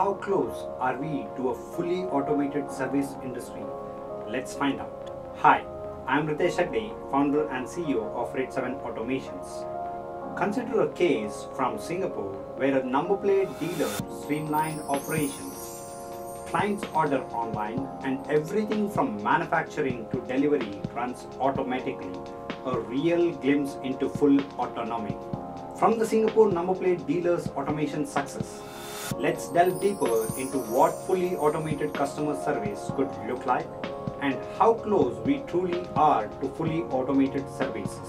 how close are we to a fully automated service industry? Let's find out. Hi, I'm Ritesh Hegde, founder and CEO of Ritz7 Automations. Consider a case from Singapore where a number plate dealer streamlined operations. Clients order online and everything from manufacturing to delivery runs automatically. A real glimpse into full autonomy. From the Singapore number plate dealer's automation success, let's delve deeper into what fully automated customer service could look like and how close we truly are to fully automated services.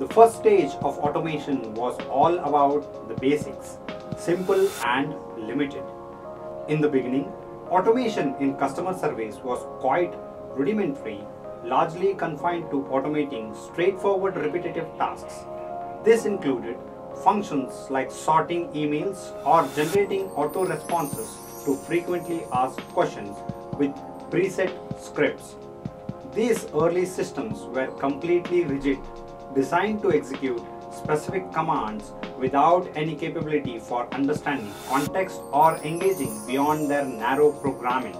The first stage of automation was all about the basics, simple and limited. In the beginning, automation in customer service was quite rudimentary, largely confined to automating straightforward repetitive tasks. This included functions like sorting emails or generating auto responses to frequently asked questions with preset scripts. These early systems were completely rigid, designed to execute specific commands without any capability for understanding context or engaging beyond their narrow programming.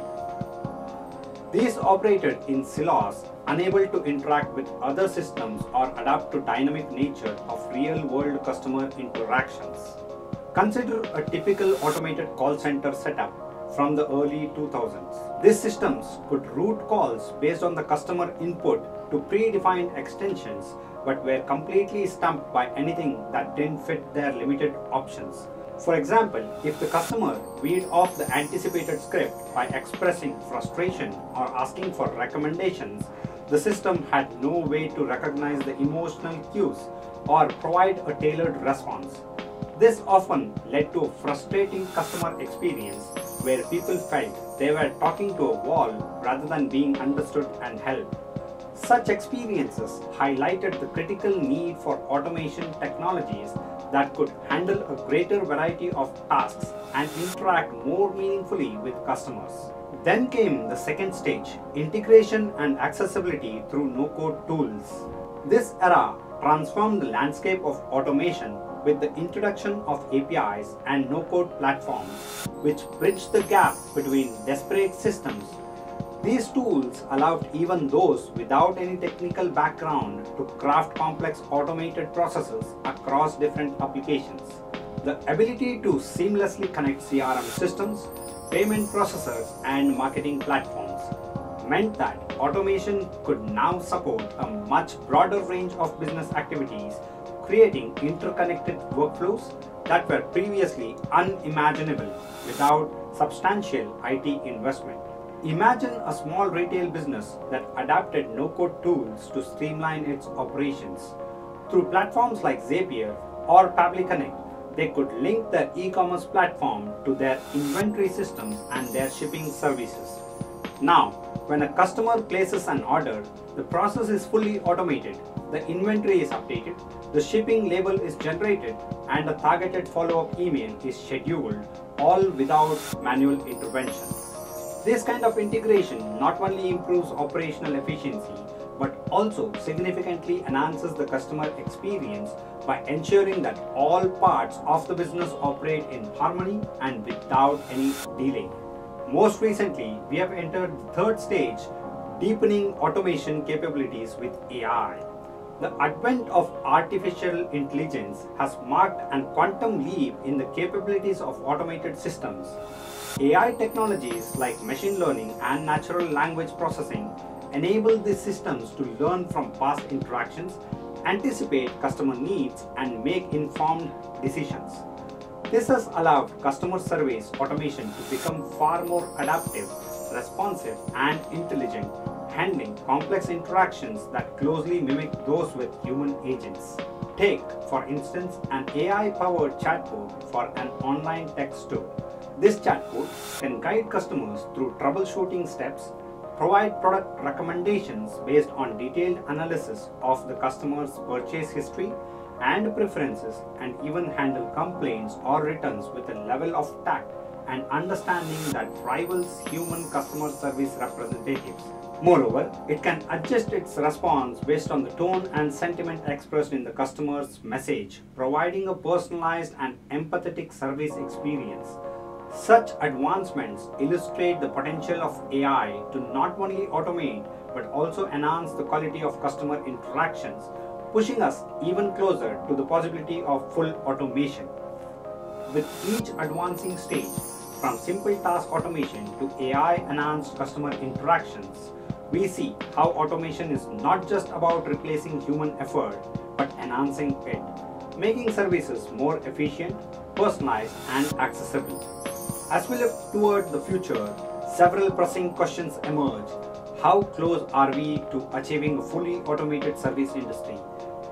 These operated in silos, unable to interact with other systems or adapt to dynamic nature of real-world customer interactions. Consider a typical automated call center setup from the early 2000s. These systems could route calls based on the customer input to predefined extensions, but were completely stumped by anything that didn't fit their limited options. For example, if the customer veered off the anticipated script by expressing frustration or asking for recommendations, the system had no way to recognize the emotional cues or provide a tailored response. This often led to a frustrating customer experience where people felt they were talking to a wall rather than being understood and helped. Such experiences highlighted the critical need for automation technologies that could handle a greater variety of tasks and interact more meaningfully with customers. Then came the second stage, integration and accessibility through no-code tools. This era transformed the landscape of automation with the introduction of APIs and no-code platforms, which bridged the gap between disparate systems. These tools allowed even those without any technical background to craft complex automated processes across different applications. The ability to seamlessly connect CRM systems, payment processors, and marketing platforms meant that automation could now support a much broader range of business activities, creating interconnected workflows that were previously unimaginable without substantial IT investment. Imagine a small retail business that adapted no-code tools to streamline its operations. Through platforms like Zapier or Pabbly Connect, they could link their e-commerce platform to their inventory systems and their shipping services. Now, when a customer places an order, the process is fully automated. The inventory is updated, the shipping label is generated, and a targeted follow-up email is scheduled, all without manual intervention. This kind of integration not only improves operational efficiency, but also significantly enhances the customer experience by ensuring that all parts of the business operate in harmony and without any delay. Most recently, we have entered the third stage, deepening automation capabilities with AI. The advent of artificial intelligence has marked a quantum leap in the capabilities of automated systems. AI technologies like machine learning and natural language processing enable these systems to learn from past interactions, anticipate customer needs, and make informed decisions. This has allowed customer service automation to become far more adaptive, responsive, and intelligent, handling complex interactions that closely mimic those with human agents. Take, for instance, an AI-powered chatbot for an online tech store. This chatbot can guide customers through troubleshooting steps, provide product recommendations based on detailed analysis of the customer's purchase history and preferences, and even handle complaints or returns with a level of tact and understanding that rivals human customer service representatives. Moreover, it can adjust its response based on the tone and sentiment expressed in the customer's message, providing a personalized and empathetic service experience. Such advancements illustrate the potential of AI to not only automate but also enhance the quality of customer interactions, pushing us even closer to the possibility of full automation. With each advancing stage, from simple task automation to AI-enhanced customer interactions, we see how automation is not just about replacing human effort but enhancing it, making services more efficient, personalized, and accessible. As we look toward the future, several pressing questions emerge. How close are we to achieving a fully automated service industry?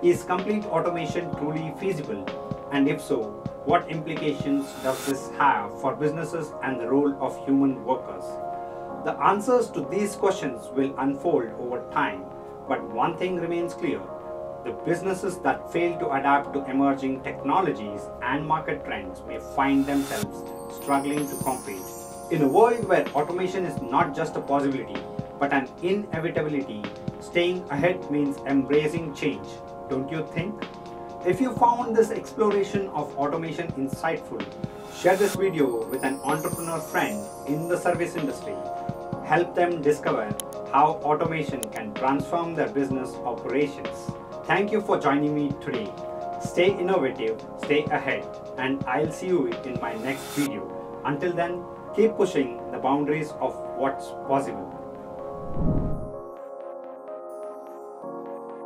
Is complete automation truly feasible? And if so, what implications does this have for businesses and the role of human workers? The answers to these questions will unfold over time, but one thing remains clear. The businesses that fail to adapt to emerging technologies and market trends may find themselves struggling to compete. In a world where automation is not just a possibility, but an inevitability, staying ahead means embracing change, don't you think? If you found this exploration of automation insightful, share this video with an entrepreneur friend in the service industry. Help them discover how automation can transform their business operations. Thank you for joining me today. Stay innovative, stay ahead, and I'll see you in my next video. Until then, keep pushing the boundaries of what's possible.